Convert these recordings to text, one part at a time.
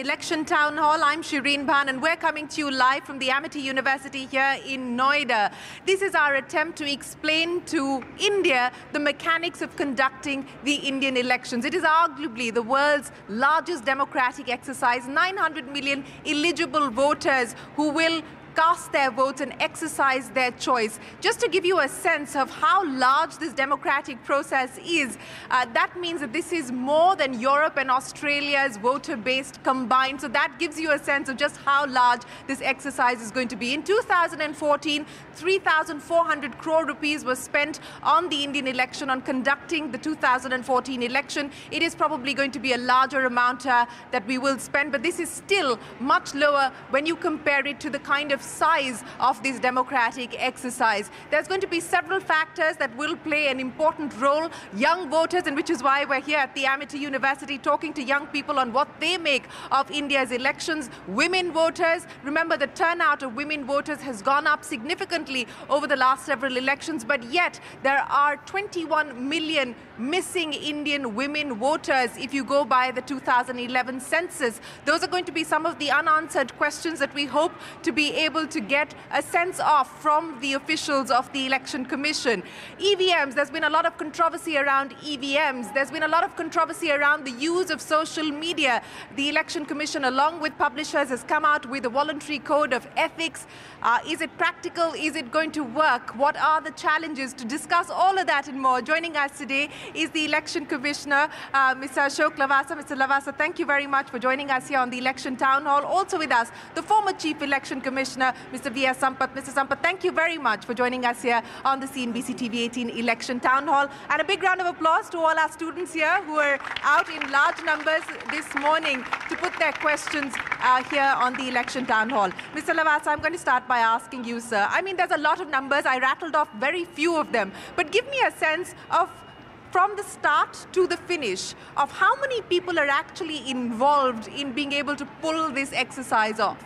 Election Town Hall. I'm Shereen Bhan and we're coming to you live from the Amity University here in Noida. This is our attempt to explain to India the mechanics of conducting the Indian elections. It is arguably the world's largest democratic exercise, 900 million eligible voters who will cast their votes and exercise their choice. Just to give you a sense of how large this democratic process is, that means that this is more than Europe and Australia's voter base combined. So that gives you a sense of just how large this exercise is going to be. In 2014, 3,400 crore rupees was spent on the Indian election, on conducting the 2014 election. It is probably going to be a larger amount that we will spend, but this is still much lower when you compare it to the kind of size of this democratic exercise. There's going to be several factors that will play an important role. Young voters, and which is why we're here at the Amity University talking to young people on what they make of India's elections. Women voters, remember the turnout of women voters has gone up significantly over the last several elections, but yet there are 21 million missing Indian women voters if you go by the 2011 census. Those are going to be some of the unanswered questions that we hope to be able to get a sense of from the officials of the Election Commission. EVMs, there's been a lot of controversy around EVMs. There's been a lot of controversy around the use of social media. The Election Commission, along with publishers, has come out with a voluntary code of ethics. Is it practical? Is it going to work? What are the challenges? To discuss all of that and more, joining us today is the Election Commissioner, Mr. Ashok Lavasa. Mr. Lavasa, thank you very much for joining us here on the Election Town Hall. Also with us, the former Chief Election Commissioner, Mr. V.S. Sampath. Mr. Sampath, thank you very much for joining us here on the CNBC-TV18 Election Town Hall. And a big round of applause to all our students here who are out in large numbers this morning to put their questions here on the Election Town Hall. Mr. Lavasa, I'm going to start by asking you, sir. I mean, there's a lot of numbers. I rattled off very few of them. But give me a sense of, from the start to the finish, of how many people are actually involved in being able to pull this exercise off.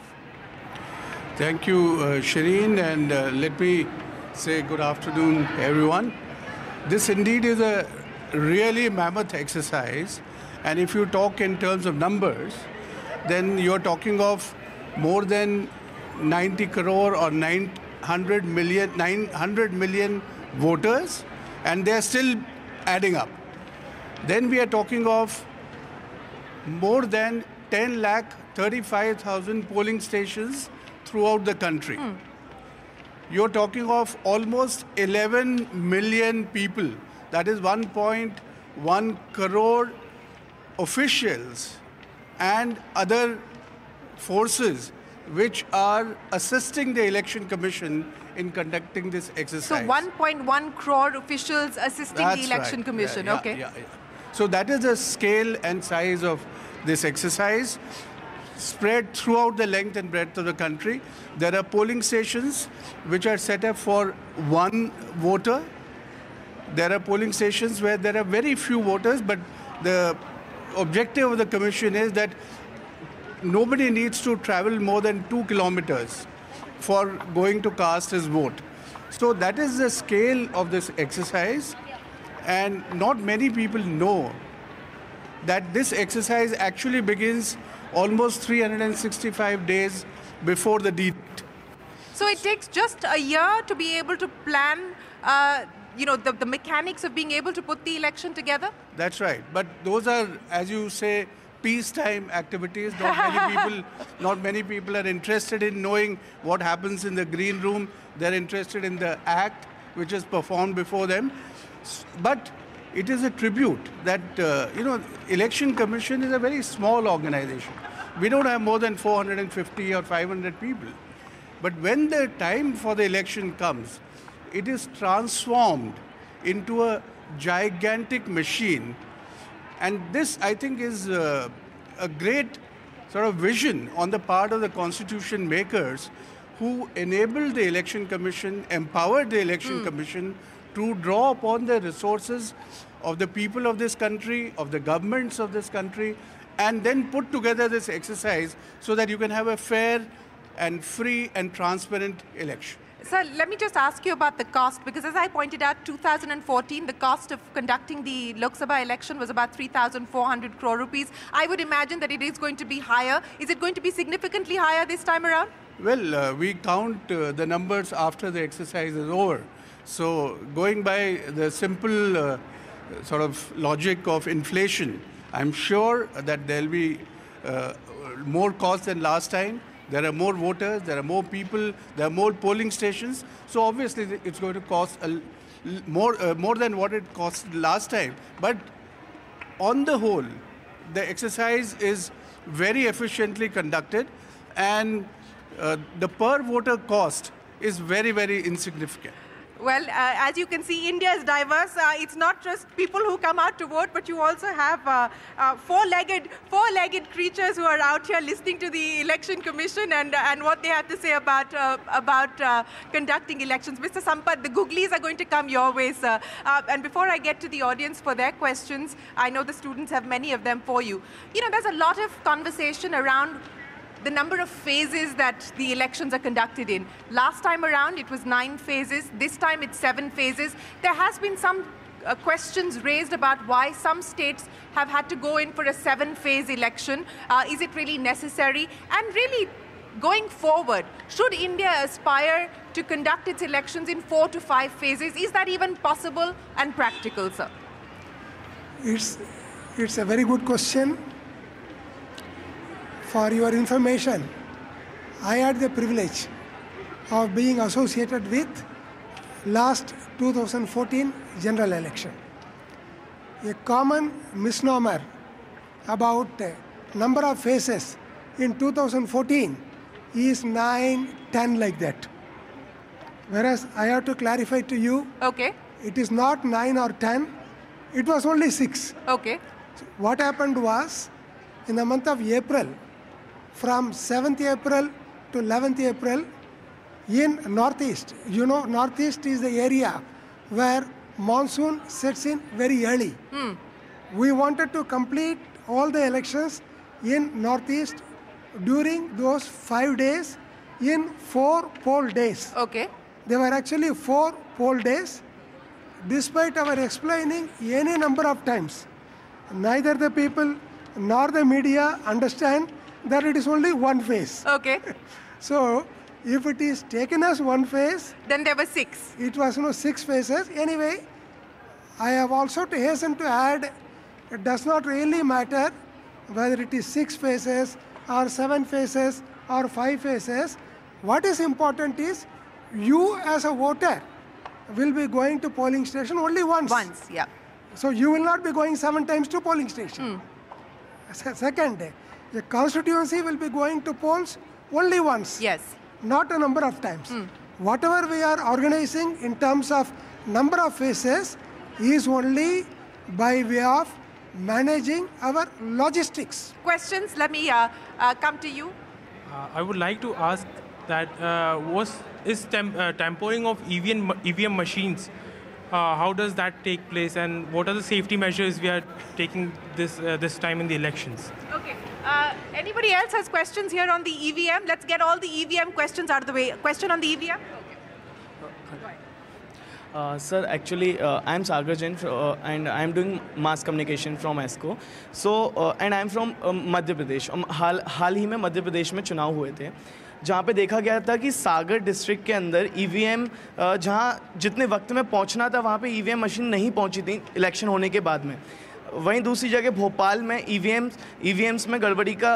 Thank you, Shereen, and let me say good afternoon, everyone. This indeed is a really mammoth exercise, and if you talk in terms of numbers, then you're talking of more than 90 crore or 900 million voters, and they're still adding up. Then we are talking of more than 10,35,000 polling stations throughout the country. You're talking of almost 11 million people, that is 1.1 crore officials and other forces which are assisting the Election Commission in conducting this exercise. So 1.1 crore officials assisting the Election Commission. Yeah, okay. Yeah, yeah. So that is the scale and size of this exercise, spread throughout the length and breadth of the country. There are polling stations which are set up for one voter. There are polling stations where there are very few voters, but the objective of the commission is that nobody needs to travel more than 2 kilometers for going to cast his vote. So that is the scale of this exercise, and not many people know that this exercise actually begins almost 365 days before the deed. So it takes just a year to be able to plan, you know, the mechanics of being able to put the election together? That's right. But those are, as you say, peacetime activities. Not many people are interested in knowing what happens in the green room. They're interested in the act which is performed before them. But it is a tribute that, you know, Election Commission is a very small organization. We don't have more than 450 or 500 people. But when the time for the election comes, it is transformed into a gigantic machine. And this, I think, is a great sort of vision on the part of the constitution makers who enabled the Election Commission, empowered the Election Commission to draw upon the resources of the people of this country, of the governments of this country, and then put together this exercise so that you can have a fair and free and transparent election. So let me just ask you about the cost, because as I pointed out, 2014, the cost of conducting the Lok Sabha election was about 3,400 crore rupees. I would imagine that it is going to be higher. Is it going to be significantly higher this time around? Well, we count the numbers after the exercise is over. So going by the simple sort of logic of inflation, I'm sure that there will be more costs than last time. There are more voters, there are more people, there are more polling stations. So obviously it's going to cost more than what it cost last time. But on the whole, the exercise is very efficiently conducted, and the per voter cost is very, very insignificant. Well, as you can see, India is diverse. It's not just people who come out to vote, but you also have four-legged creatures who are out here listening to the Election Commission and what they have to say about conducting elections. Mr. Sampath, the Googlies are going to come your way, sir. And before I get to the audience for their questions, I know the students have many of them for you. You know, there's a lot of conversation around the number of phases that the elections are conducted in. Last time around, it was 9 phases. This time, it's 7 phases. There has been some questions raised about why some states have had to go in for a 7-phase election. Is it really necessary? And really, going forward, should India aspire to conduct its elections in 4 to 5 phases? Is that even possible and practical, sir? It's a very good question. For your information, I had the privilege of being associated with last 2014 general election. A common misnomer about number of phases in 2014 is 9, 10 like that. Whereas I have to clarify to you, okay, it is not 9 or 10, it was only 6. Okay. So what happened was, in the month of April, from 7th April to 11th April in Northeast. You know, Northeast is the area where monsoon sets in very early. Mm. We wanted to complete all the elections in Northeast during those 5 days in 4 poll days. Okay. There were actually 4 poll days. Despite our explaining any number of times, neither the people nor the media understand that it is only 1 phase. Okay. So, if it is taken as 1 phase... Then there were 6. It was, you know, 6 phases. Anyway, I have also to hasten to add, it does not really matter whether it is 6 phases or 7 phases or 5 phases. What is important is, you as a voter will be going to polling station only once. Once, yeah. So, you will not be going 7 times to polling station. Mm. Second day. The constituency will be going to polls only once. Yes. Not a number of times. Mm. Whatever we are organizing in terms of number of phases is only by way of managing our logistics. Questions? Let me come to you. I would like to ask that is tampering of EVM machines, how does that take place, and what are the safety measures we are taking this time in the elections? Okay. Anybody else has questions here on the EVM? Let's get all the EVM questions out of the way. Question on the EVM? Okay. Sir, actually, I'm Sagar Jain, and I'm doing mass communication from ESCO. So, and I'm from Madhya Pradesh. हाल ही में मध्य प्रदेश में चुनाव हुए थे, जहाँ पे देखा गया था कि सागर डिस्ट्रिक्ट के अंदर ईवीएम जहाँ जितने वक्त में पहुँचना था वहाँ पे ईवीएम मशीन नहीं पहुँची थी इलेक्शन होने के बाद में. वहीं दूसरी जगह भोपाल में ईवीएम्स में गड़बड़ी का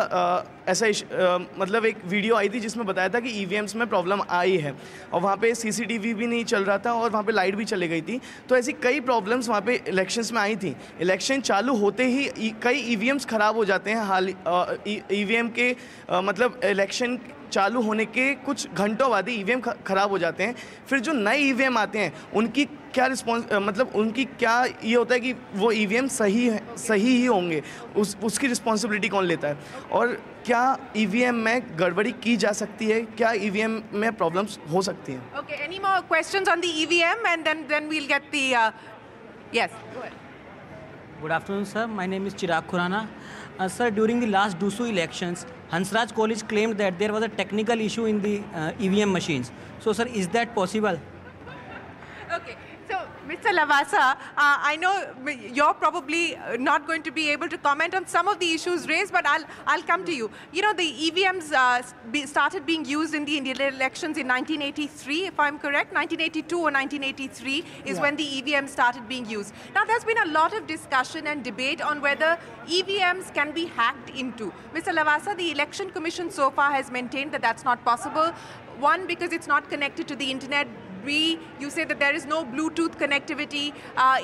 मतलब एक वीडियो आई थी जिसमें बताया था कि ईवीएम्स में प्रॉब्लम आई है, और वहाँ पे सीसीटीवी भी नहीं चल रहा था और वहाँ पे लाइट भी चली गई थी. तो ऐसी कई प्रॉब्लम्स वहाँ पे इलेक्शंस में आई थी. इलेक्शन चालू होते ही कई ईवीएम्स ख़राब हो जाते हैं. ईवीएम के मतलब इलेक्शन चालू होने के कुछ घंटों बाद ही ईवीएम ख़राब हो जाते हैं. फिर जो नए ईवीएम आते हैं उनकी क्या रिस्पॉन्स, मतलब उनकी क्या ये होता है कि वो ईवीएम सही ही होंगे, उसकी रिस्पॉन्सिबिलिटी कौन लेता है? और क्या ईवीएम में गड़बड़ी की जा सकती है? क्या ईवीएम में प्रॉब्लम्स हो सकती हैं? Okay, any more questions on the EVM and then we will get the yes. Good afternoon sir, my name is Chirag Khurana. Sir, during the last DUSU elections, Hansraj College claimed that there was a technical issue in the EVM machines. So, sir, is that possible? Okay. So, Mr. Lavasa, I know you're probably not going to be able to comment on some of the issues raised, but I'll come to you. You know, the EVMs started being used in the Indian elections in 1983, if I'm correct. 1982 or 1983 is when the EVMs started being used. Now, there's been a lot of discussion and debate on whether EVMs can be hacked into. Mr. Lavasa, the Election Commission so far has maintained that that's not possible. One, because it's not connected to the internet. You say that there is no Bluetooth connectivity,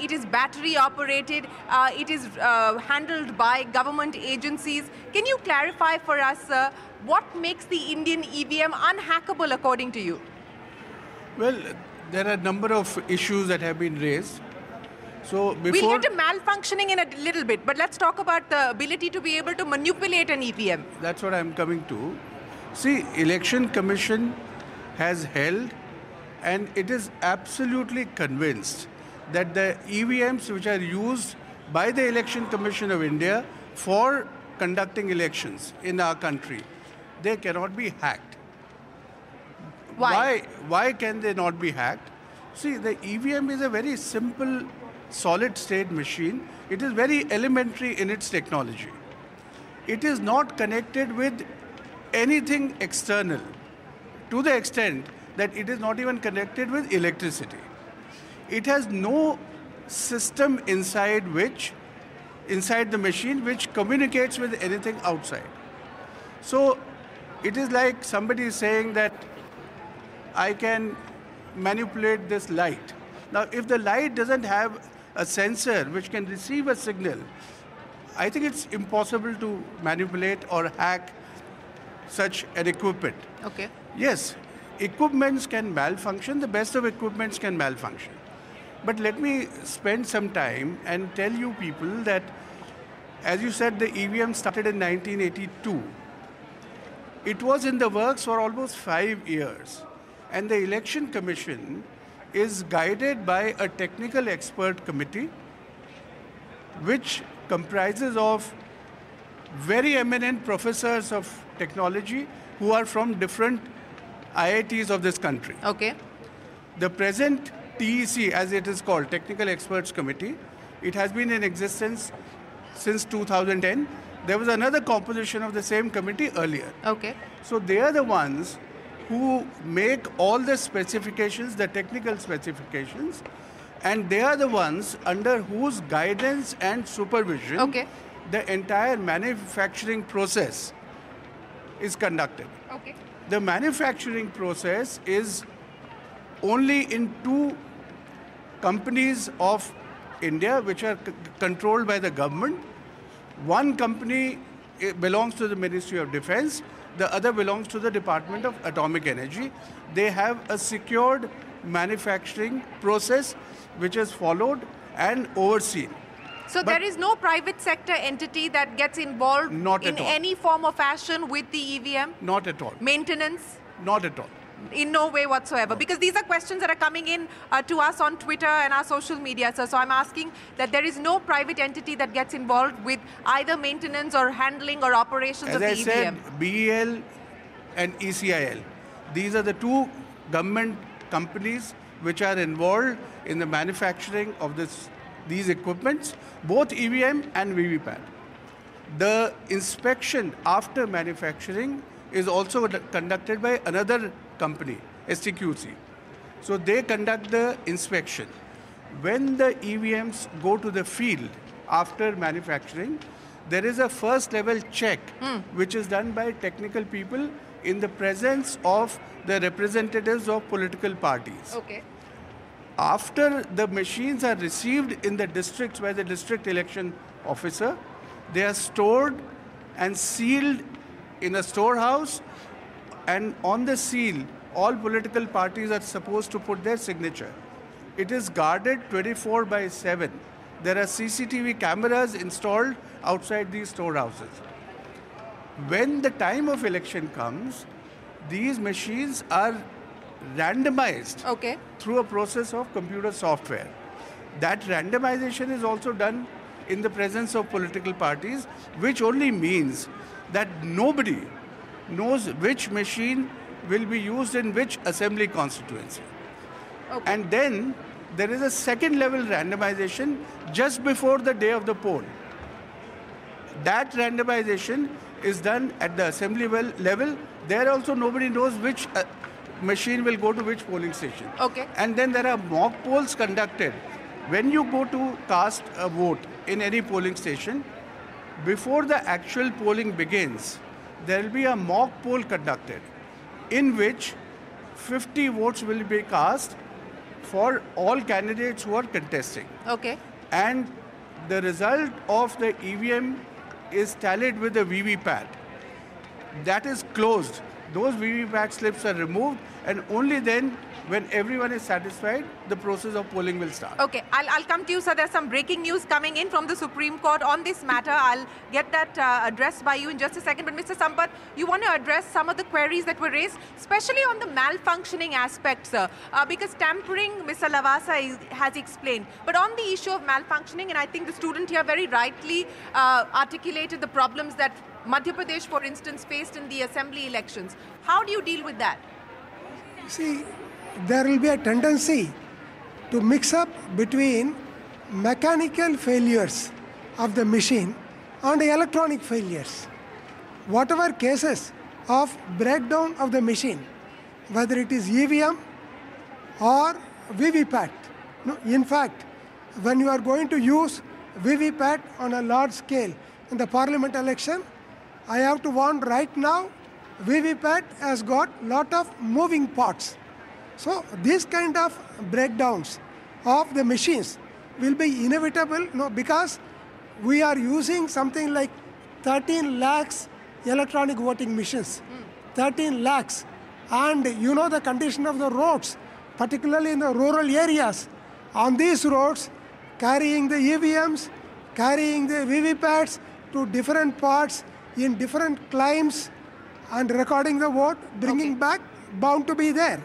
it is battery operated, it is handled by government agencies. Can you clarify for us, sir, what makes the Indian EVM unhackable according to you? Well, there are a number of issues that have been raised. So we'll get to malfunctioning in a little bit, but let's talk about the ability to be able to manipulate an EVM. That's what I'm coming to. See, Election Commission has held, and it is absolutely convinced that the EVMs which are used by the Election Commission of India for conducting elections in our country, they cannot be hacked. Why can they not be hacked? See, the EVM is a very simple solid-state machine. It is very elementary in its technology. It is not connected with anything external to the extent that it is not even connected with electricity. It has no system inside the machine which communicates with anything outside. So it is like somebody saying that I can manipulate this light. Now, if the light doesn't have a sensor which can receive a signal, I think it's impossible to manipulate or hack such an equipment. Okay. Yes. Equipments can malfunction, the best of equipments can malfunction. But let me spend some time and tell you people that, as you said, the EVM started in 1982. It was in the works for almost 5 years. And the Election Commission is guided by a technical expert committee, which comprises of very eminent professors of technology who are from different IITs of this country. Okay. The present TEC, as it is called, Technical Experts Committee, it has been in existence since 2010. There was another composition of the same committee earlier. Okay. So they are the ones who make all the specifications, the technical specifications, and they are the ones under whose guidance and supervision the entire manufacturing process is conducted. Okay. The manufacturing process is only in two companies of India which are controlled by the government. One company belongs to the Ministry of Defense, the other belongs to the Department of Atomic Energy. They have a secured manufacturing process which is followed and overseen. So but there is no private sector entity that gets involved in any form or fashion with the EVM? Not at all. Maintenance? Not at all. In no way whatsoever. No. Because these are questions that are coming in to us on Twitter and our social media, sir. So I'm asking that there is no private entity that gets involved with either maintenance or handling or operations of the EVM. As I said, BEL and ECIL. These are the two government companies which are involved in the manufacturing of these equipments, both EVM and VVPAT. The inspection after manufacturing is also conducted by another company, STQC. So they conduct the inspection. When the EVMs go to the field after manufacturing, there is a first level check which is done by technical people in the presence of the representatives of political parties. Okay. After the machines are received in the districts by the district election officer, they are stored and sealed in a storehouse, and on the seal, all political parties are supposed to put their signature. It is guarded 24/7. There are CCTV cameras installed outside these storehouses. When the time of election comes, these machines are randomized through a process of computer software. That randomization is also done in the presence of political parties, which only means that nobody knows which machine will be used in which assembly constituency. Okay. And then there is a second level randomization just before the day of the poll. That randomization is done at the assembly level. There also nobody knows which machine will go to which polling station. Okay. And then there are mock polls conducted. When you go to cast a vote in any polling station, before the actual polling begins, there will be a mock poll conducted in which 50 votes will be cast for all candidates who are contesting. Okay. And the result of the EVM is tallied with the VVPAT. That is closed. Those VVPAT slips are removed, and only then, when everyone is satisfied, the process of polling will start. Okay, I'll come to you, sir. There's some breaking news coming in from the Supreme Court on this matter. I'll get that addressed by you in just a second. But Mr. Sampath, you want to address some of the queries that were raised, especially on the malfunctioning aspect, sir, because tampering, Mr. Lavasa has explained. But on the issue of malfunctioning, and I think the student here very rightly articulated the problems that Madhya Pradesh, for instance, faced in the assembly elections. How do you deal with that? See, there will be a tendency to mix up between mechanical failures of the machine and electronic failures. Whatever cases of breakdown of the machine, whether it is EVM or VVPAT. No, in fact, when you are going to use VVPAT on a large scale in the parliament election, I have to warn right now, VVPAT has got a lot of moving parts. So these kind of breakdowns of the machines will be inevitable, no, because we are using something like 13 lakhs electronic voting machines. 13 lakhs. And you know the condition of the roads, particularly in the rural areas. On these roads, carrying the EVMs, carrying the VVPATs to different parts, in different climes and recording the vote, bringing back, bound to be there.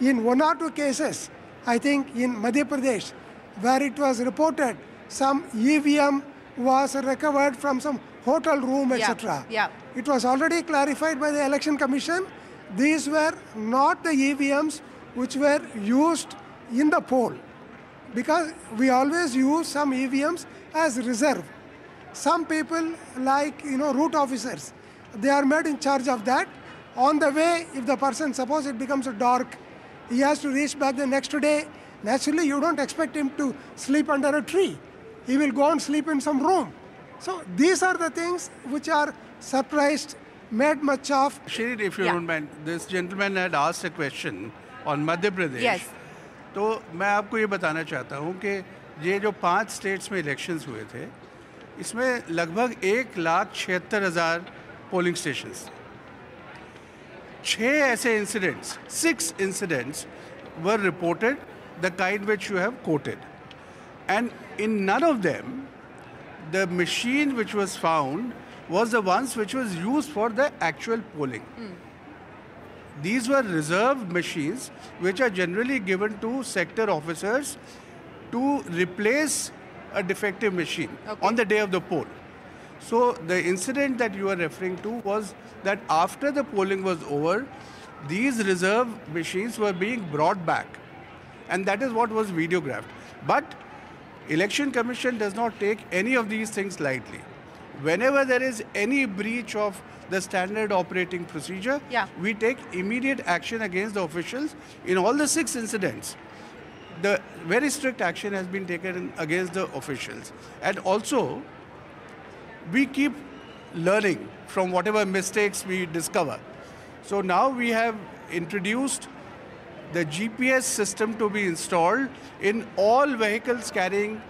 In one or two cases, I think in Madhya Pradesh, where it was reported some EVM was recovered from some hotel room, etc. Yeah. It was already clarified by the Election Commission. These were not the EVMs which were used in the poll, because we always use some EVMs as reserve. Some people, like, you know, route officers, they are made in charge of that. On the way, if the person, suppose it becomes dark, he has to reach back the next day. Naturally, you don't expect him to sleep under a tree. He will go and sleep in some room. So these are the things which are surprised, made much of. Shereen, if you don't mind, this gentleman had asked a question on Madhya Pradesh. Yes. So I want to tell you that these 5 states where elections were, इसमें लगभग 1,76,000 polling stations थे। 6 ऐसे incidents, 6 incidents were reported the kind which you have quoted, and in none of them the machine which was found was the ones which was used for the actual polling. These were reserved machines which are generally given to sector officers to replace a defective machine on the day of the poll. So the incident that you are referring to was that after the polling was over, these reserve machines were being brought back, and that is what was videographed. But Election Commission does not take any of these things lightly. Whenever there is any breach of the standard operating procedure, we take immediate action against the officials. In all the 6 incidents, the very strict action has been taken against the officials. And also, we keep learning from whatever mistakes we discover. So now we have introduced the GPS system to be installed in all vehicles carrying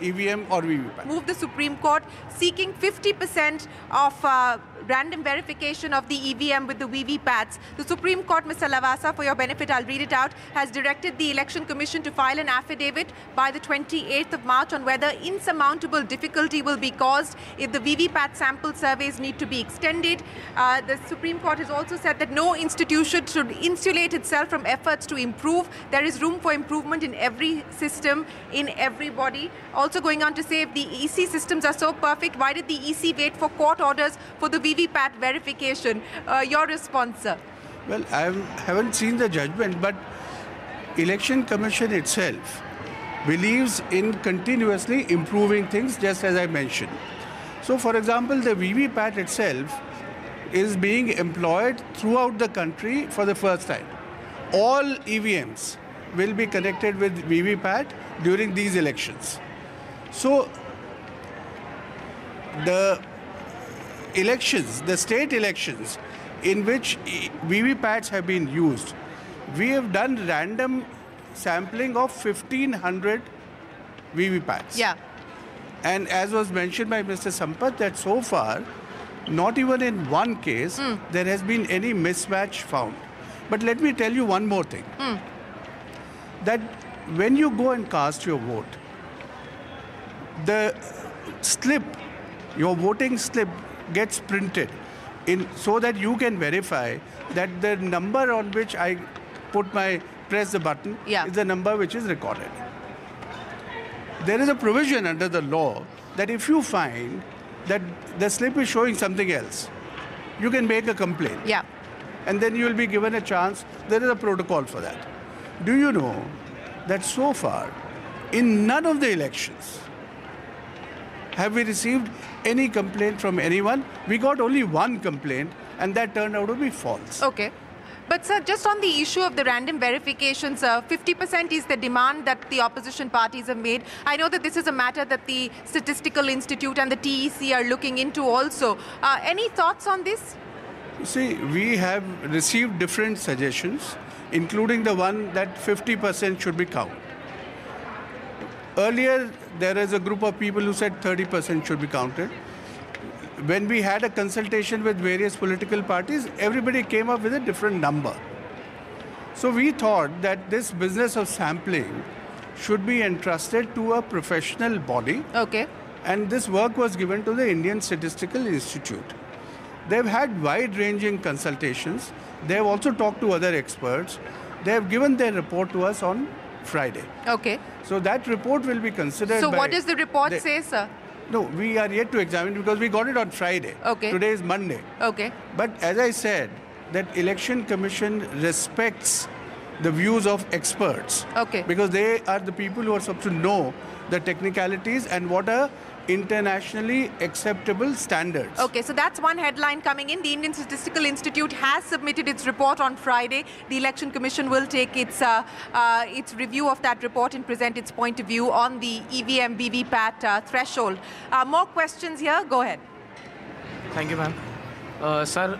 EVM or VVPAT. Move the Supreme Court seeking 50% of random verification of the EVM with the VVPATs. The Supreme Court, Mr. Lavasa, for your benefit, I'll read it out, has directed the Election Commission to file an affidavit by the 28th of March on whether insurmountable difficulty will be caused if the VVPAT sample surveys need to be extended. The Supreme Court has also said that no institution should insulate itself from efforts to improve. There is room for improvement in every system, in every body. Also also going on to say, if the EC systems are so perfect, why did the EC wait for court orders for the VVPAT verification? Your response, sir? Well, I haven't seen the judgment, but Election Commission itself believes in continuously improving things, just as I mentioned. So, for example, the VVPAT itself is being employed throughout the country for the first time. All EVMs will be connected with VVPAT during these elections. So the elections, the state elections in which VVPATs have been used, we have done random sampling of 1,500 VVPATs. Yeah. And as was mentioned by Mr. Sampath, that so far, not even in one case, there has been any mismatch found. But let me tell you one more thing. That when you go and cast your vote, the slip, your voting slip gets printed in so that you can verify that the number on which I put my press the button is the number which is recorded. There is a provision under the law that if you find that the slip is showing something else, you can make a complaint. Yeah. And then you will be given a chance. There is a protocol for that. Do you know that so far, in none of the elections, have we received any complaint from anyone? We got only one complaint, and that turned out to be false. Okay. But sir, just on the issue of the random verifications, 50% is the demand that the opposition parties have made. I know that this is a matter that the Statistical Institute and the TEC are looking into also. Any thoughts on this? You see, we have received different suggestions, including the one that 50% should be counted. Earlier, there is a group of people who said 30% should be counted. When we had a consultation with various political parties, everybody came up with a different number. So we thought that this business of sampling should be entrusted to a professional body. Okay. And this work was given to the Indian Statistical Institute. They've had wide-ranging consultations. They've also talked to other experts. They have given their report to us on Friday. Okay. So that report will be considered. So what does the report say, sir? No, we are yet to examine because we got it on Friday. Okay. Today is Monday. Okay. But as I said, that Election Commission respects the views of experts. Okay. Because they are the people who are supposed to know the technicalities and what are internationally acceptable standards. Okay, so that's one headline coming in. The Indian Statistical Institute has submitted its report on Friday. The Election Commission will take its review of that report and present its point of view on the EVM, VVPAT threshold. More questions here? Go ahead. Thank you, ma'am. Sir,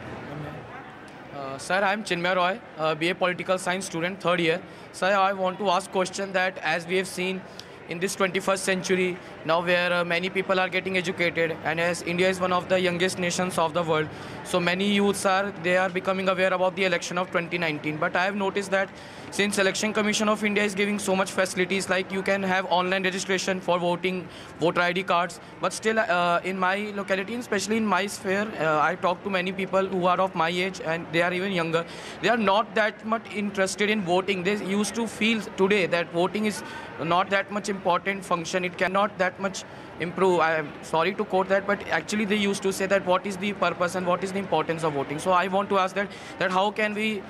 I'm Chinmay Roy, BA Political Science student, third year. Sir, I want to ask question that as we have seen in this 21st century, now where many people are getting educated, and as India is one of the youngest nations of the world, so many youths are becoming aware about the election of 2019. But I have noticed that since Election Commission of India is giving so much facilities, like you can have online registration for voting, voter ID cards, but still in my locality, especially in my sphere, I talk to many people who are of my age and they are even younger. They are not that much interested in voting. They used to feel today that voting is not that much important function, it cannot that much improve. I am sorry to quote that, but actually they used to say that what is the purpose and what is the importance of voting. So I want to ask that how can we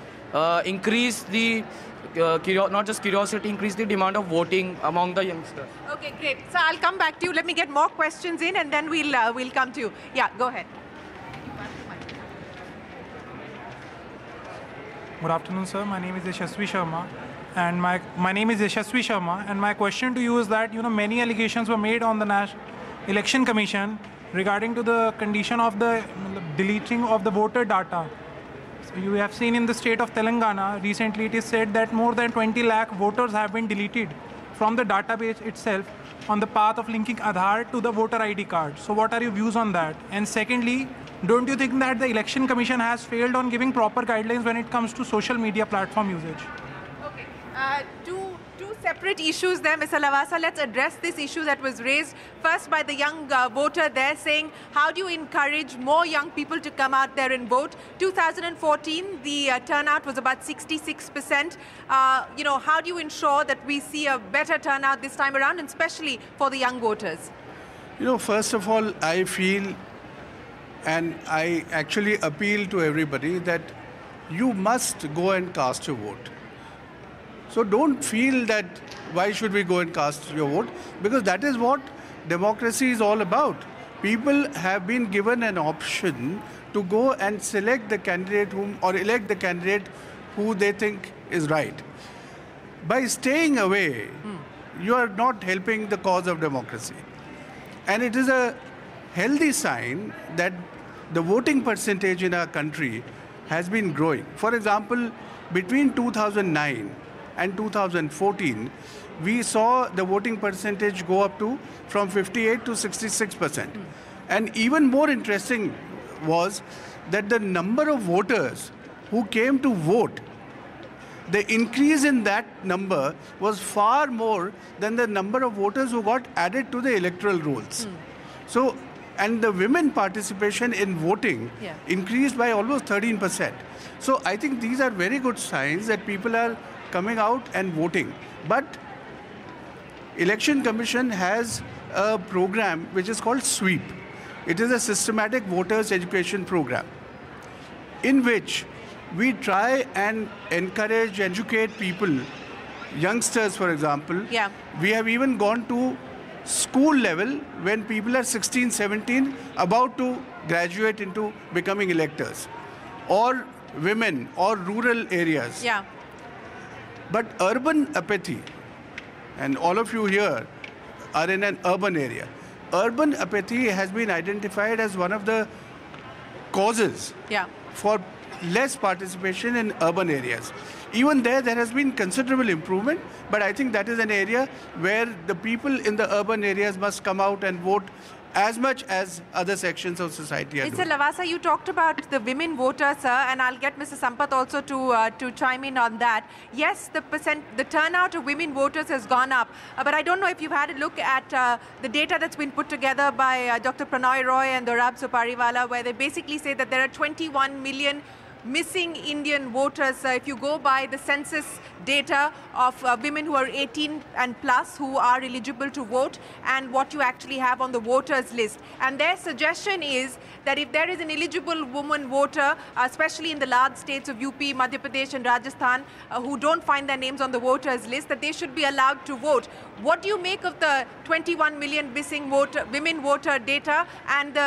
increase the not just curiosity, increase the demand of voting among the youngsters. Okay, great. So I'll come back to you. Let me get more questions in, and then we'll come to you. Yeah, go ahead. Good afternoon, sir. My name is Yashaswi Sharma. And my name is Yashaswi Sharma, and my question to you is that, you know, many allegations were made on the National Election Commission regarding to the condition of the deleting of the voter data. So you have seen in the state of Telangana, recently it is said that more than 20 lakh voters have been deleted from the database itself on the path of linking Aadhaar to the voter ID card. So what are your views on that? And secondly, don't you think that the Election Commission has failed on giving proper guidelines when it comes to social media platform usage? Two separate issues there, Mr. Lavasa. Let's address this issue that was raised first by the young voter there, saying, how do you encourage more young people to come out there and vote? 2014, the turnout was about 66%. You know, how do you ensure that we see a better turnout this time around, and especially for the young voters? You know, first of all, I feel, and I actually appeal to everybody, that you must go and cast your vote. So don't feel that why should we go and cast your vote, because that is what democracy is all about. People have been given an option to go and select the candidate whom, or elect the candidate who they think is right. By staying away, you are not helping the cause of democracy. And it is a healthy sign that the voting percentage in our country has been growing. For example, between 2009 and 2014, we saw the voting percentage go up to from 58 to 66%. And even more interesting was that the number of voters who came to vote, the increase in that number was far more than the number of voters who got added to the electoral rolls. So, and the women participation in voting increased by almost 13%. So I think these are very good signs that people are coming out and voting. But Election Commission has a program which is called SWEEP. It is a systematic voters education program in which we try and encourage, educate people, youngsters, for example. We have even gone to school level when people are 16, 17, about to graduate into becoming electors, or women, or rural areas. But urban apathy, and all of you here are in an urban area, urban apathy has been identified as one of the causes for less participation in urban areas. Even there, there has been considerable improvement, but I think that is an area where the people in the urban areas must come out and vote as much as other sections of society are doing. Mr. Lavasa, you talked about the women voters, sir, and I'll get Mr. Sampath also to chime in on that. Yes, the turnout of women voters has gone up, but I don't know if you've had a look at the data that's been put together by Dr. Pranoy Roy and Dorab Sopariwala, where they basically say that there are 21 million missing Indian voters. If you go by the census data of women who are 18 and plus who are eligible to vote, and what you actually have on the voters list. And their suggestion is that if there is an eligible woman voter, especially in the large states of UP, Madhya Pradesh and Rajasthan, who don't find their names on the voters list, that they should be allowed to vote. What do you make of the 21 million missing women voter data, and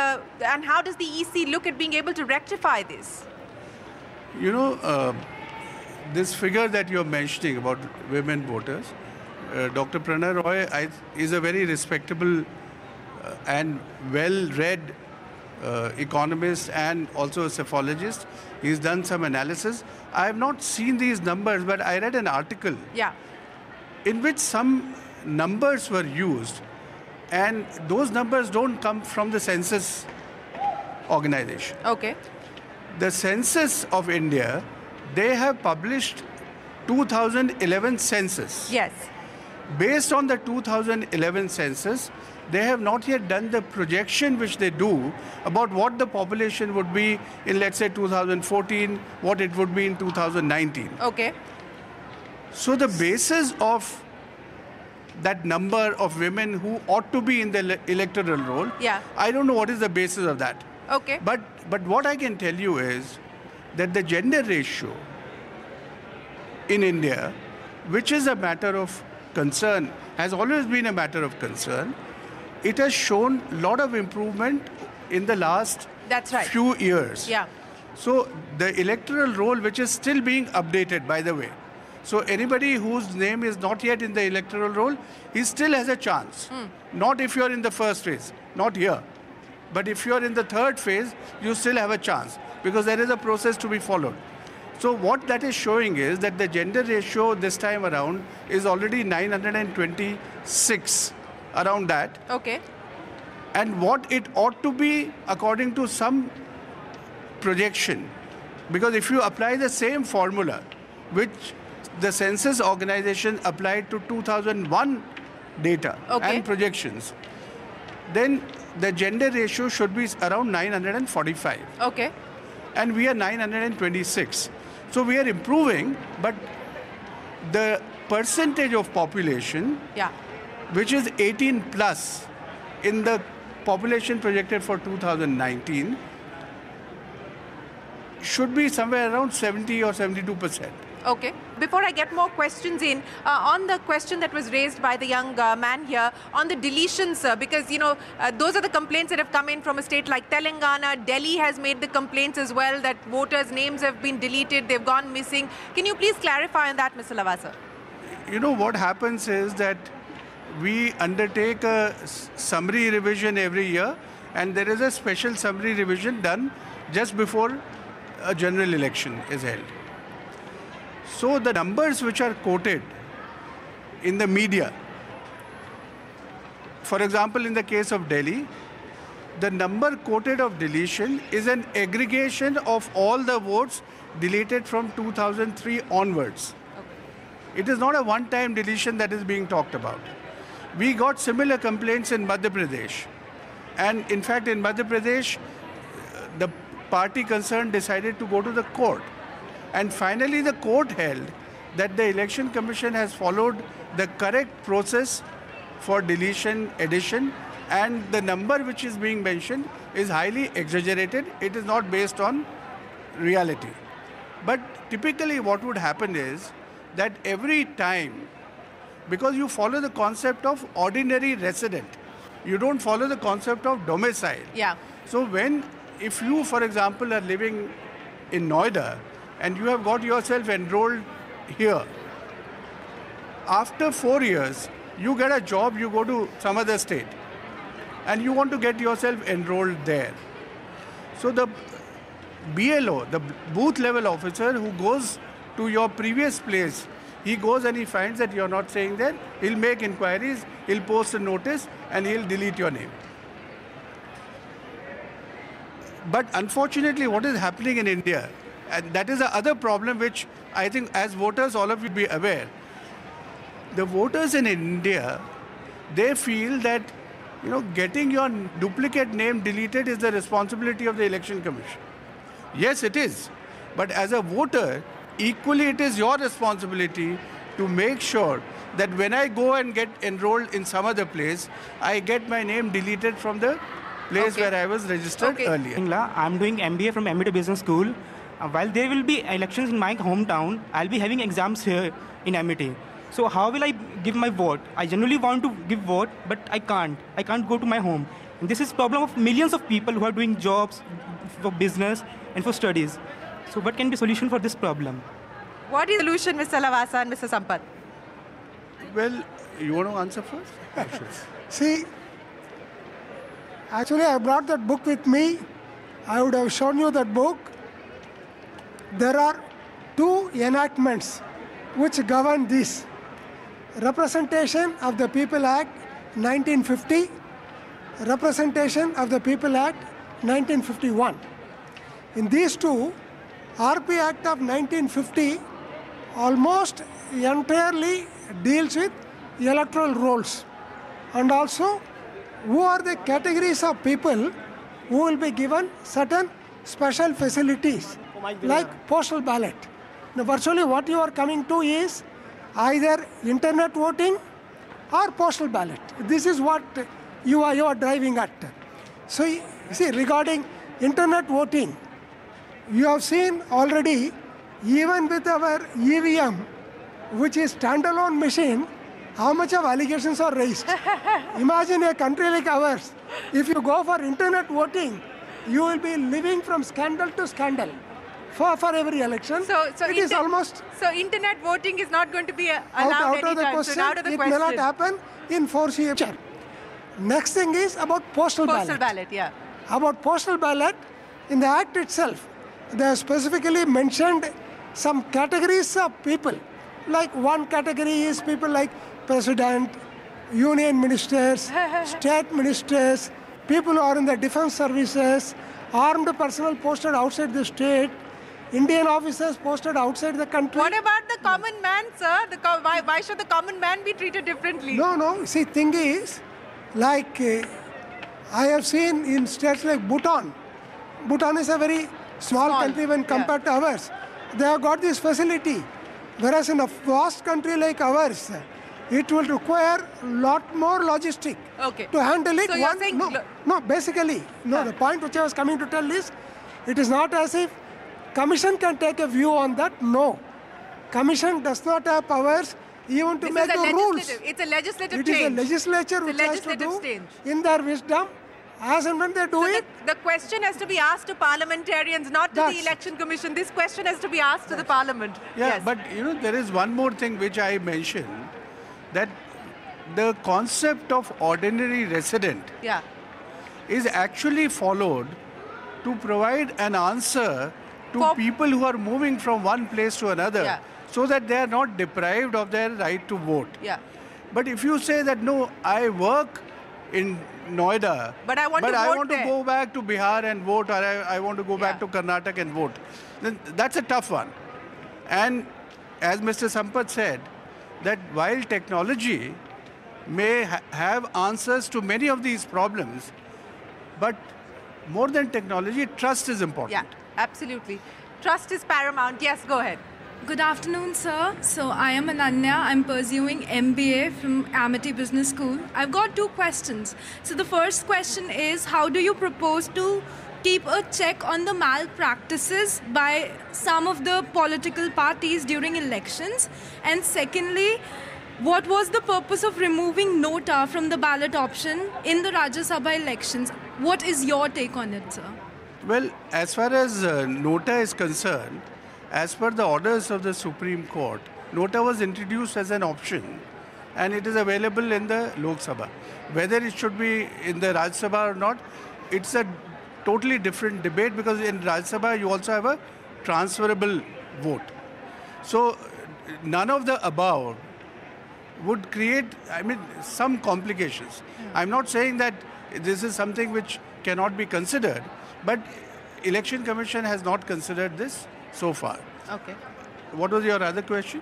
how does the EC look at being able to rectify this? You know, this figure that you're mentioning about women voters, Dr. Pranoy Roy is a very respectable and well-read economist and also a sociologist. He's done some analysis. I have not seen these numbers, but I read an article in which some numbers were used, and those numbers don't come from the Census Organisation. Okay. The Census of India, they have published 2011 census. Yes. Based on the 2011 census, they have not yet done the projection which they do about what the population would be in, let's say, 2014, what it would be in 2019. Okay. So the basis of that number of women who ought to be in the electoral roll, I don't know what is the basis of that. Okay. But what I can tell you is that the gender ratio in India, which is a matter of concern, has always been a matter of concern, it has shown a lot of improvement in the last few years. So the electoral roll, which is still being updated, by the way, so anybody whose name is not yet in the electoral roll, he still has a chance. Not if you're in the first phase, not here. But if you're in the third phase, you still have a chance, because there is a process to be followed. So what that is showing is that the gender ratio this time around is already 926, around that. Okay. And what it ought to be according to some projection. Because if you apply the same formula, which the Census Organisation applied to 2001 data and projections, then the gender ratio should be around 945. Okay. And we are 926. So we are improving, but the percentage of population, which is 18 plus in the population projected for 2019, should be somewhere around 70 or 72%. Okay. Before I get more questions in, on the question that was raised by the young man here, on the deletions, sir, because, you know, those are the complaints that have come in from a state like Telangana. Delhi has made the complaints as well that voters' names have been deleted, they've gone missing. Can you please clarify on that, Mr. Lavasa? You know, what happens is that we undertake a summary revision every year, and there is a special summary revision done just before a general election is held. So the numbers which are quoted in the media, for example, in the case of Delhi, the number quoted of deletion is an aggregation of all the votes deleted from 2003 onwards. Okay. It is not a one-time deletion that is being talked about. We got similar complaints in Madhya Pradesh. And in fact, in Madhya Pradesh, the party concerned decided to go to the court. And finally, the court held that the Election Commission has followed the correct process for deletion, addition, and the number which is being mentioned is highly exaggerated. It is not based on reality. But typically what would happen is that every time, because you follow the concept of ordinary resident, you don't follow the concept of domicile. Yeah. So when, if you, for example, are living in Noida, and you have got yourself enrolled here. After 4 years, you get a job, you go to some other state, and you want to get yourself enrolled there. So the BLO, the booth level officer who goes to your previous place, he goes and he finds that you're not staying there, he'll make inquiries, he'll post a notice, and he'll delete your name. But unfortunately, what is happening in India, and that is the other problem which I think as voters, all of you be aware. The voters in India, they feel that, you know, getting your duplicate name deleted is the responsibility of the Election Commission. Yes, it is. But as a voter, equally it is your responsibility to make sure that when I go and get enrolled in some other place, I get my name deleted from the place where I was registered earlier. I'm doing MBA from Amity Business School. While there will be elections in my hometown, I'll be having exams here in Amity. So how will I give my vote? I generally want to give vote, but I can't. I can't go to my home. And this is problem of millions of people who are doing jobs, for business, and for studies. So what can be solution for this problem? What is the solution, Mr. Lavasa and Mr. Sampath? Well, you want to answer first? See, actually I brought that book with me. I would have shown you that book. There are two enactments which govern this. Representation of the People Act 1950, Representation of the People Act 1951. In these two, RP Act of 1950 almost entirely deals with electoral rolls and also who are the categories of people who will be given certain special facilities, like postal ballot. Now, virtually what you are coming to is either internet voting or postal ballot. This is what you are driving at. So, you see, regarding internet voting, you have seen already, even with our EVM, which is standalone machine, how much of allegations are raised. Imagine a country like ours. If you go for internet voting, you will be living from scandal to scandal. For every election, so internet voting is not going to be allowed anytime soon. Out of the question, it may not happen in foreseeable. Next thing is about postal ballot. Postal ballot, yeah. About postal ballot, in the act itself, they have specifically mentioned some categories of people. Like one category is people like president, union ministers, state ministers, people who are in the defense services, armed personnel posted outside the state. Indian officers posted outside the country. What about the common man, sir? Why should the common man be treated differently? No. See, thing is, like I have seen in states like Bhutan. Bhutan is a very small country when compared to ours. They have got this facility. Whereas in a vast country like ours, it will require a lot more logistic to handle it. So you're saying the point which I was coming to tell is, it is not as if Commission can take a view on that. No. Commission does not have powers even to make the rules. It's a legislative change. It is a legislature which has to do in their wisdom as and when they do it. The question has to be asked to parliamentarians, not to the Election Commission. This question has to be asked to the Parliament. Yeah, but you know, there is one more thing which I mentioned, that the concept of ordinary resident is actually followed to provide an answer to people who are moving from one place to another, so that they are not deprived of their right to vote. But if you say that, no, I work in Noida, but I want to go back to Bihar and vote, or I want to go back to Karnataka and vote, then that's a tough one. And as Mr. Sampath said, that while technology may have answers to many of these problems, but more than technology, trust is important. Yeah. Absolutely. Trust is paramount. Yes, go ahead. Good afternoon, sir. So I am Ananya. I'm pursuing MBA from Amity Business School. I've got two questions. So the first question is, how do you propose to keep a check on the malpractices by some of the political parties during elections? And secondly, what was the purpose of removing NOTA from the ballot option in the Rajya Sabha elections? What is your take on it, sir? Well, as far as NOTA is concerned, as per the orders of the Supreme Court, NOTA was introduced as an option and it is available in the Lok Sabha. Whether it should be in the Rajya Sabha or not, it's a totally different debate, because in Rajya Sabha you also have a transferable vote. So none of the above would create, I mean, some complications. I'm not saying that this is something which cannot be considered, but Election Commission has not considered this so far. Okay. What was your other question?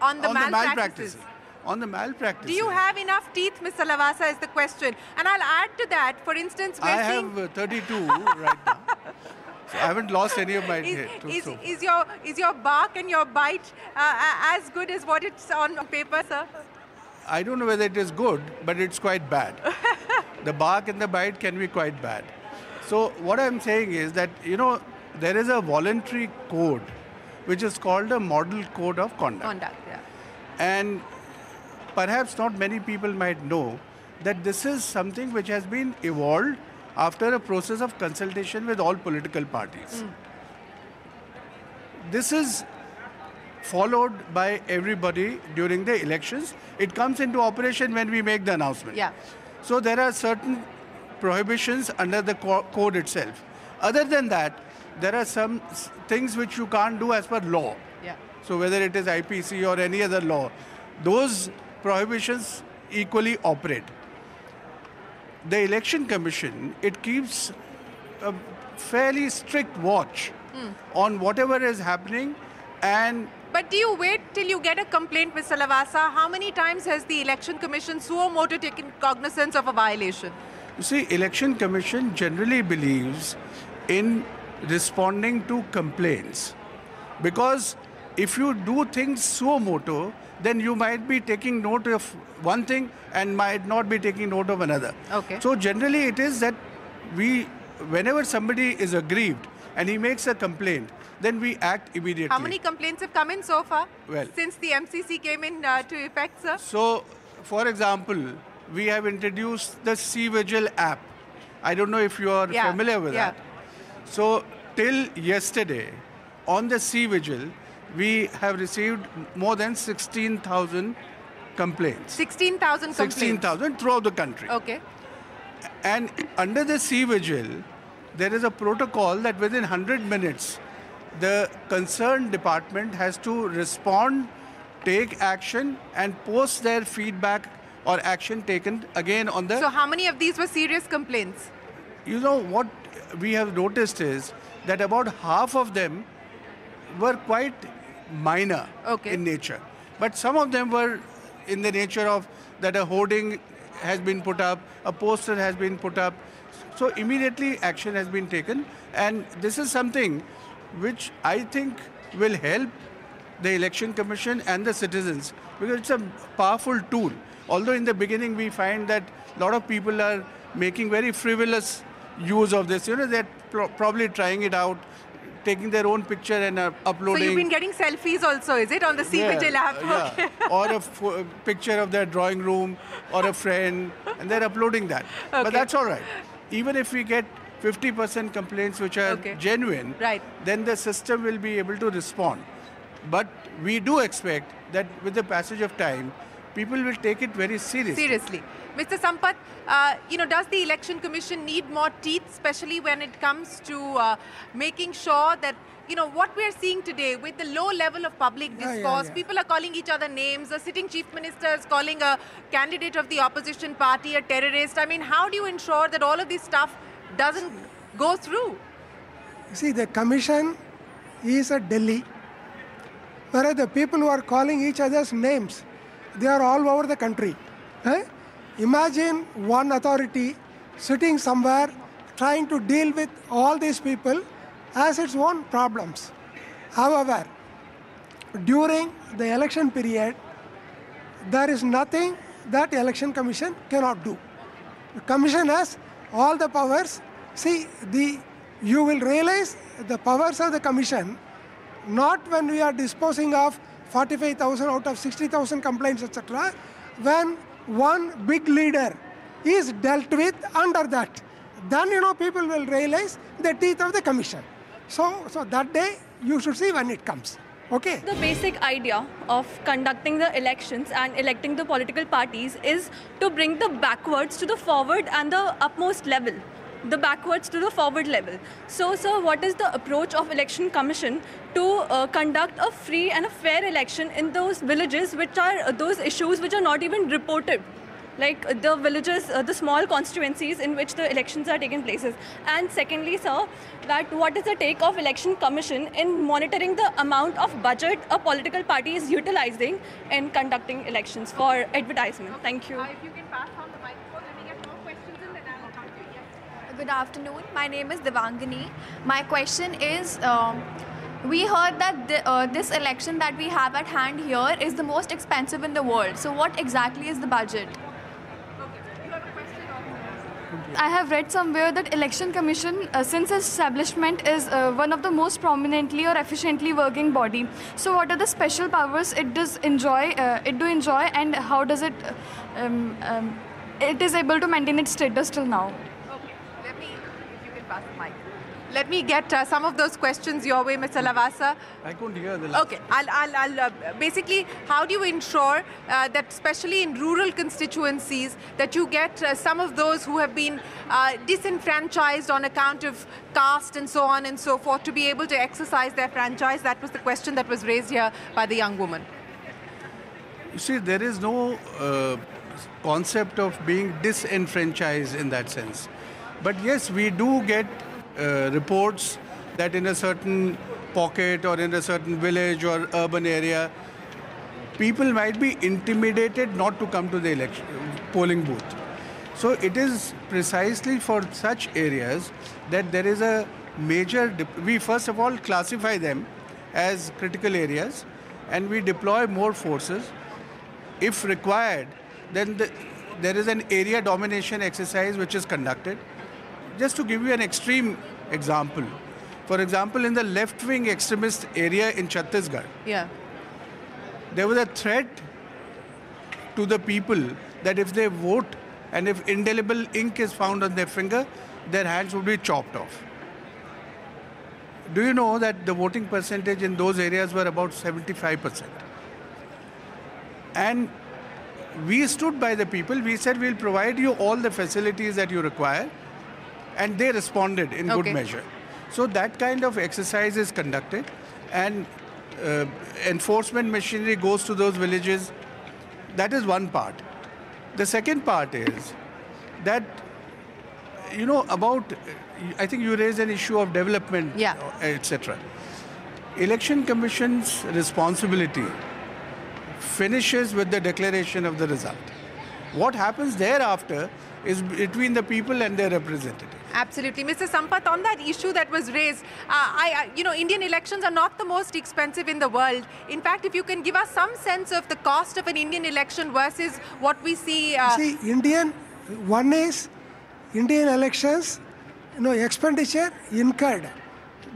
On the malpractices. On the malpractices. Do you have enough teeth, Mr. Lavasa, is the question. And I'll add to that, for instance, I have 32 right now. So I haven't lost any of my teeth. Is your bark and your bite as good as what it's on paper, sir? I don't know whether it is good, but it's quite bad. The bark and the bite can be quite bad. So what I'm saying is that, you know, there is a voluntary code which is called a model code of conduct. And perhaps not many people might know that this is something which has been evolved after a process of consultation with all political parties. This is followed by everybody during the elections. It comes into operation when we make the announcement. So there are certain prohibitions under the code itself. Other than that, there are some things which you can't do as per law. So whether it is IPC or any other law, those prohibitions equally operate. The Election Commission, it keeps a fairly strict watch on whatever is happening. But do you wait till you get a complaint, Mr. Lavasa? How many times has the Election Commission suo motu taken cognizance of a violation? You see, Election Commission generally believes in responding to complaints, because if you do things suo motu, then you might be taking note of one thing and might not be taking note of another. So generally it is that whenever somebody is aggrieved and he makes a complaint, then we act immediately. How many complaints have come in so far? Well, since the MCC came in to effect, sir? So, for example, we have introduced the C-Vigil app. I don't know if you are familiar with that. So, till yesterday, on the C-Vigil, we have received more than 16,000 complaints. 16,000 complaints? 16,000 throughout the country. And under the C-Vigil, there is a protocol that within 100 minutes, the concerned department has to respond, take action, and post their feedback or action taken again on the... So how many of these were serious complaints? You know, what we have noticed is that about half of them were quite minor in nature. But some of them were in the nature of that a hoarding has been put up, a poster has been put up. So immediately action has been taken. And this is something which I think will help the Election Commission and the citizens, because it's a powerful tool. Although in the beginning we find that a lot of people are making very frivolous use of this. You know, they're probably trying it out, taking their own picture and uploading. So you've been getting selfies also, is it, on the C-Vigil app? Yeah. Or a picture of their drawing room or a friend, and they're uploading that. But that's all right. Even if we get 50% complaints which are genuine, then the system will be able to respond. But we do expect that with the passage of time, people will take it very seriously. Mr. Sampath, you know, does the Election Commission need more teeth, especially when it comes to making sure that, you know, what we're seeing today with the low level of public discourse, people are calling each other names, a sitting chief minister is calling a candidate of the opposition party a terrorist. I mean, how do you ensure that all of this stuff doesn't go through? See, the Commission is at Delhi, whereas the people who are calling each other's names, they are all over the country. Imagine one authority sitting somewhere trying to deal with all these people as its own problems. However, during the election period, there is nothing that the Election Commission cannot do. The Commission has all the powers. See, you will realize the powers of the Commission not when we are disposing of 45,000 out of 60,000 complaints, etc., when one big leader is dealt with under that. Then, you know, people will realize the teeth of the Commission. So that day, you should see when it comes. The basic idea of conducting the elections and electing the political parties is to bring the backwards to the forward and the upmost level. The backwards to the forward level. So, sir, what is the approach of Election Commission to conduct a free and a fair election in those villages which are those issues which are not even reported? Like the villages, the small constituencies in which the elections are taking places. And secondly, sir, that what is the take of Election Commission in monitoring the amount of budget a political party is utilizing in conducting elections for advertisement? Thank you. If you can pass on the microphone. Good afternoon. My name is Devangini. My question is, we heard that this election that we have at hand here is the most expensive in the world. So what exactly is the budget? You have a question on... I have read somewhere that Election Commission, since its establishment, is one of the most prominently or efficiently working body. So what are the special powers it does enjoy, and how does it is able to maintain its status till now? Let me get some of those questions your way, Mr. Lavasa. I couldn't hear the last. Basically, how do you ensure that, especially in rural constituencies, that you get some of those who have been disenfranchised on account of caste and so on and so forth to be able to exercise their franchise? That was the question that was raised here by the young woman. You see, there is no concept of being disenfranchised in that sense. But yes, we do get reports that in a certain pocket or in a certain village or urban area, people might be intimidated not to come to the election polling booth. So it is precisely for such areas that there is a major... We first of all classify them as critical areas and we deploy more forces. If required, then there is an area domination exercise which is conducted. Just to give you an extreme example, for example, in the left-wing extremist area in Chhattisgarh, there was a threat to the people that if they vote and if indelible ink is found on their finger, their hands would be chopped off. Do you know that the voting percentage in those areas were about 75%? And we stood by the people. We said, we'll provide you all the facilities that you require. And they responded in good measure. So that kind of exercise is conducted, and enforcement machinery goes to those villages. That is one part. The second part is that, you know, about, I think you raised an issue of development, etc. Election Commission's responsibility finishes with the declaration of the result. What happens thereafter is between the people and their representatives. Absolutely. Mr. Sampath, on that issue that was raised, Indian elections are not the most expensive in the world. In fact, if you can give us some sense of the cost of an Indian election versus what we see... Indian elections, expenditure incurred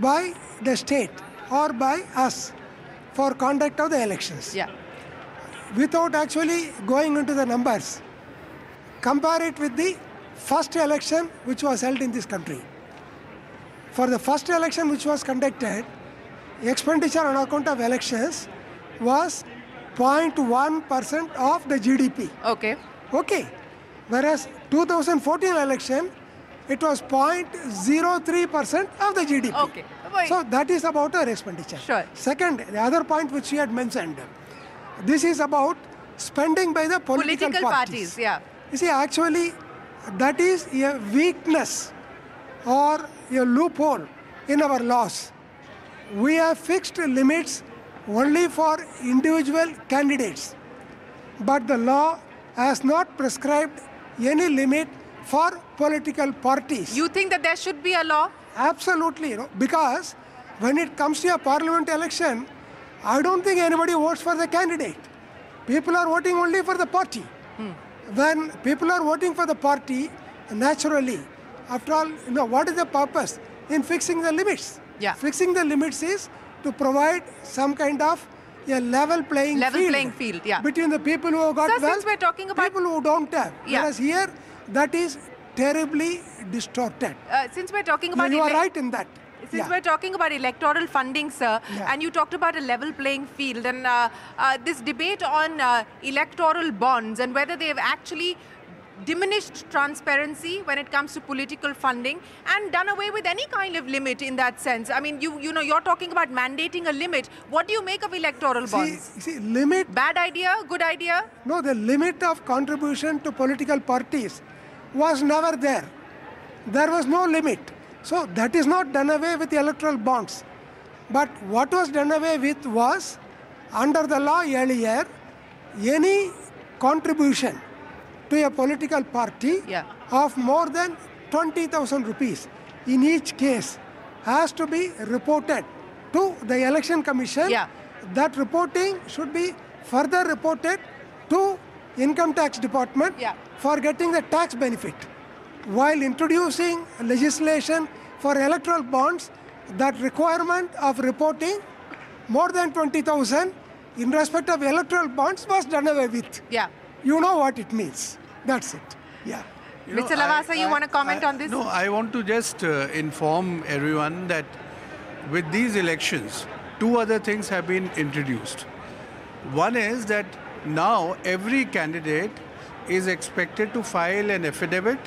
by the state or by us for conduct of the elections. Yeah. Without actually going into the numbers, compare it with the first election which was held in this country. For the first election which was conducted, expenditure on account of elections was 0.1% of the GDP. Okay. Okay. Whereas 2014 election, it was 0.03% of the GDP. Okay. So that is about our expenditure. Sure. Second, the other point which you had mentioned, this is about spending by the political parties. Yeah. You see, actually, that is a weakness or a loophole in our laws. We have fixed limits only for individual candidates, but the law has not prescribed any limit for political parties. You think that there should be a law? Absolutely, because when it comes to a parliament election, I don't think anybody votes for the candidate. People are voting only for the party. Hmm. When people are voting for the party, naturally, after all, what is the purpose in fixing the limits? Yeah. Fixing the limits is to provide some kind of a level playing field yeah, between the people who have got wealth, we're talking about people who don't have. Yeah. Whereas here, that is terribly distorted. Since we're talking about... You are right in that. Since yeah, we're talking about electoral funding, sir, yeah, and you talked about a level playing field, and this debate on electoral bonds and whether they've actually diminished transparency when it comes to political funding and done away with any kind of limit in that sense. I mean, you're talking about mandating a limit. What do you make of electoral bonds? See, limit... Bad idea? Good idea? No, the limit of contribution to political parties was never there. There was no limit. So that is not done away with the electoral bonds. But what was done away with was, under the law earlier, any contribution to a political party yeah, of more than 20,000 rupees in each case has to be reported to the Election Commission. Yeah. That reporting should be further reported to Income Tax Department yeah, for getting the tax benefit. While introducing legislation for electoral bonds, that requirement of reporting more than 20,000 in respect of electoral bonds was done away with. Yeah. You know what it means. That's it. Yeah. Mr. Lavasa, you want to comment on this? No, I want to just inform everyone that with these elections, two other things have been introduced. One is that now every candidate is expected to file an affidavit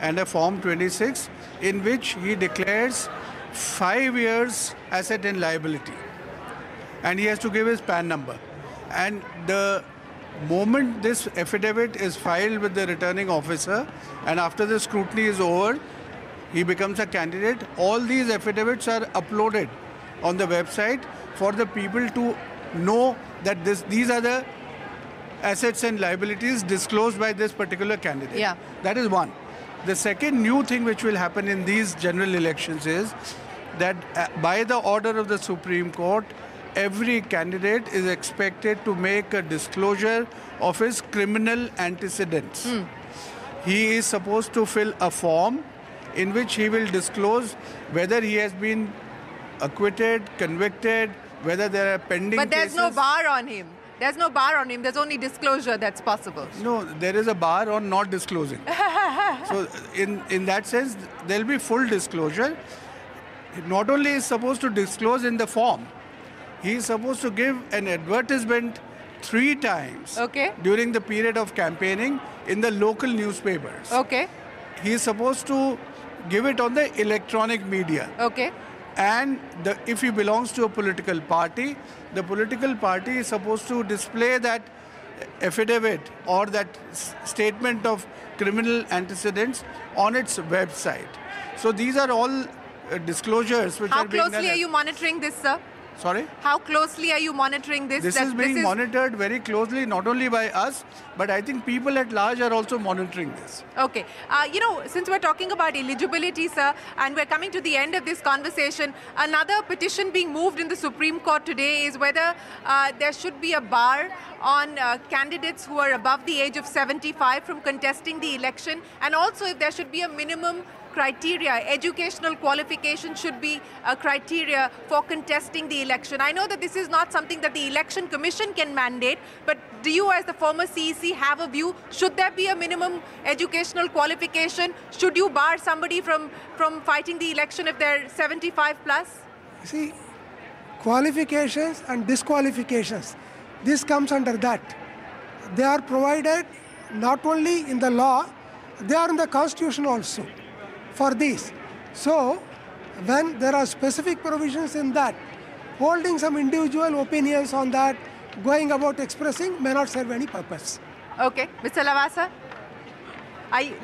and a Form 26 in which he declares 5 years asset and liability, and he has to give his PAN number. And the moment this affidavit is filed with the returning officer, and after the scrutiny is over, he becomes a candidate. All these affidavits are uploaded on the website for the people to know that these are the assets and liabilities disclosed by this particular candidate. Yeah. That is one. The second new thing which will happen in these general elections is that by the order of the Supreme Court, every candidate is expected to make a disclosure of his criminal antecedents. Mm. He is supposed to fill a form in which he will disclose whether he has been acquitted, convicted, whether there are pending cases. But there's no bar on him. There's no bar on him. There's only disclosure that's possible. No, there is a bar on not disclosing. So in that sense, there'll be full disclosure. Not only is supposed to disclose in the form, he is supposed to give an advertisement 3 times okay, during the period of campaigning in the local newspapers. Okay. He is supposed to give it on the electronic media. Okay. And if he belongs to a political party, the political party is supposed to display that affidavit or that statement of criminal antecedents on its website. So these are all disclosures which are being done. How closely are you monitoring this, sir? Sorry? How closely are you monitoring this? This is being monitored very closely, not only by us, but I think people at large are also monitoring this. Okay. You know, since we're talking about eligibility, sir, and we're coming to the end of this conversation, another petition being moved in the Supreme Court today is whether there should be a bar on candidates who are above the age of 75 from contesting the election, and also if there should be a minimum criteria, educational qualification should be a criteria for contesting the election. I know that this is not something that the Election Commission can mandate, but do you as the former CEC have a view? Should there be a minimum educational qualification? Should you bar somebody from fighting the election if they're 75 plus? See, qualifications and disqualifications, this comes under that. They are provided not only in the law, they are in the Constitution also. For this. So, when there are specific provisions in that, holding some individual opinions on that, going about expressing may not serve any purpose. Okay. Mr. Lavasa,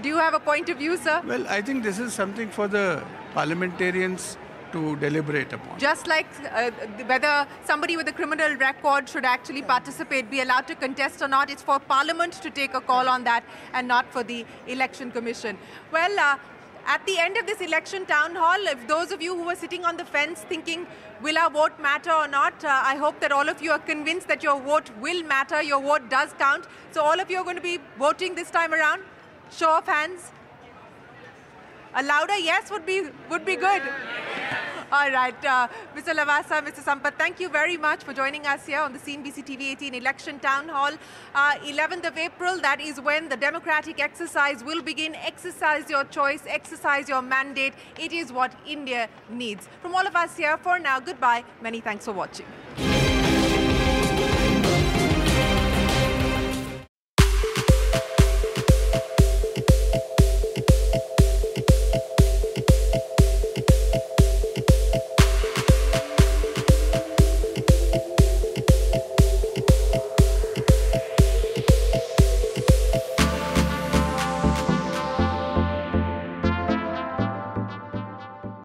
do you have a point of view, sir? Well, I think this is something for the parliamentarians to deliberate upon. Just like whether somebody with a criminal record should actually participate, be allowed to contest or not, it's for Parliament to take a call on that and not for the Election Commission. Well, at the end of this election town hall, if those of you who were sitting on the fence thinking, will our vote matter or not, I hope that all of you are convinced that your vote will matter, your vote does count. So all of you are going to be voting this time around? Show of hands. A louder yes would be good. Yes. All right, Mr. Lavasa, Mr. Sampath, thank you very much for joining us here on the CNBC TV18 Election Town Hall. 11th of April, that is when the democratic exercise will begin. Exercise your choice, exercise your mandate. It is what India needs. From all of us here, for now, goodbye. Many thanks for watching.